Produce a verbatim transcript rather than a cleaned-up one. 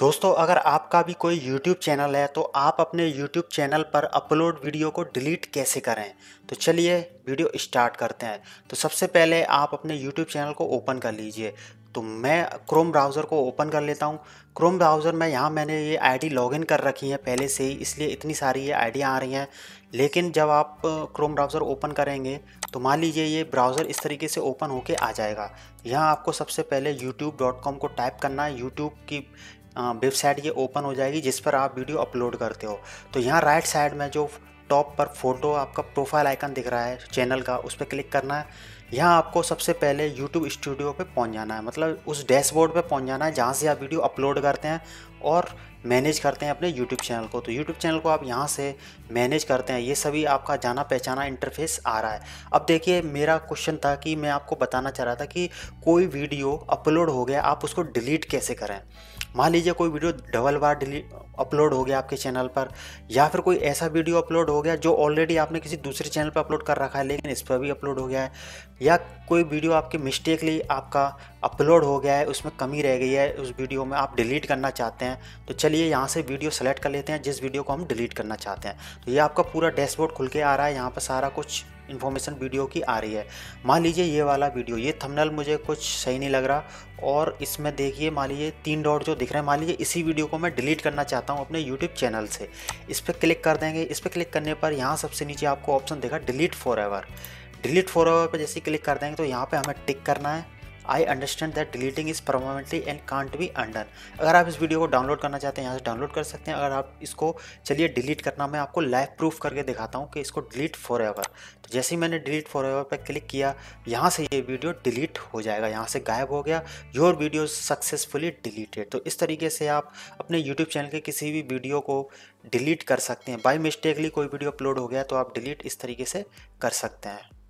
दोस्तों अगर आपका भी कोई YouTube चैनल है तो आप अपने YouTube चैनल पर अपलोड वीडियो को डिलीट कैसे करें, तो चलिए वीडियो स्टार्ट करते हैं। तो सबसे पहले आप अपने YouTube चैनल को ओपन कर लीजिए। तो मैं क्रोम ब्राउज़र को ओपन कर लेता हूं। क्रोम ब्राउज़र में यहाँ मैंने ये आईडी लॉगिन कर रखी है पहले से ही, इसलिए इतनी सारी ये आईडियाँ आ रही हैं। लेकिन जब आप क्रोम ब्राउज़र ओपन करेंगे तो मान लीजिए ये ब्राउज़र इस तरीके से ओपन होके आ जाएगा। यहाँ आपको सबसे पहले यूट्यूब डॉट कॉम को टाइप करना है। यूट्यूब की वेबसाइट ये ओपन हो जाएगी जिस पर आप वीडियो अपलोड करते हो। तो यहाँ राइट साइड में जो टॉप पर फोटो आपका प्रोफाइल आइकन दिख रहा है चैनल का, उस पर क्लिक करना है। यहाँ आपको सबसे पहले YouTube स्टूडियो पे पहुँच जाना है, मतलब उस डैशबोर्ड पे पहुँच जाना है जहाँ से आप वीडियो अपलोड करते हैं और मैनेज करते हैं अपने YouTube चैनल को। तो YouTube चैनल को आप यहाँ से मैनेज करते हैं। ये सभी आपका जाना पहचाना इंटरफेस आ रहा है। अब देखिए, मेरा क्वेश्चन था कि मैं आपको बताना चाह रहा था कि कोई वीडियो अपलोड हो गया आप उसको डिलीट कैसे करें। मान लीजिए कोई वीडियो डबल बार डिलीट अपलोड हो गया आपके चैनल पर, या फिर कोई ऐसा वीडियो अपलोड हो गया जो ऑलरेडी आपने किसी दूसरे चैनल पर अपलोड कर रखा है लेकिन इस पर भी अपलोड हो गया है, या कोई वीडियो आपके मिस्टेकली आपका अपलोड हो गया है, उसमें कमी रह गई है, उस वीडियो में आप डिलीट करना चाहते हैं। तो चलिए यहाँ से वीडियो सेलेक्ट कर लेते हैं जिस वीडियो को हम डिलीट करना चाहते हैं। तो ये आपका पूरा डैशबोर्ड खुल के आ रहा है। यहाँ पर सारा कुछ इन्फॉर्मेशन वीडियो की आ रही है। मान लीजिए ये वाला वीडियो, ये थंबनेल मुझे कुछ सही नहीं लग रहा और इसमें देखिए मान लीजिए तीन डॉट जो दिख रहे हैं, मान लीजिए इसी वीडियो को मैं डिलीट करना चाहता हूँ अपने यूट्यूब चैनल से। इस पर क्लिक कर देंगे। इस पर क्लिक करने पर यहाँ सबसे नीचे आपको ऑप्शन देखा delete forever. Delete forever पर जैसे क्लिक कर देंगे तो यहाँ पर हमें टिक करना है। I understand that deleting is permanently and can't be undone. अगर आप इस वीडियो को डाउनलोड करना चाहते हैं यहाँ से डाउनलोड कर सकते हैं। अगर आप इसको, चलिए डिलीट करना मैं आपको लाइव प्रूफ करके दिखाता हूँ कि इसको डिलीट फॉर एवर। तो जैसे ही मैंने डिलीट फॉर एवर पर क्लिक किया यहाँ से ये वीडियो डिलीट हो जाएगा, यहाँ से गायब हो गया। Your video successfully deleted. तो इस तरीके से आप अपने यूट्यूब चैनल के किसी भी वीडियो को डिलीट कर सकते हैं। बाई मिस्टेकली कोई वीडियो अपलोड हो गया तो आप डिलीट इस तरीके से कर सकते हैं।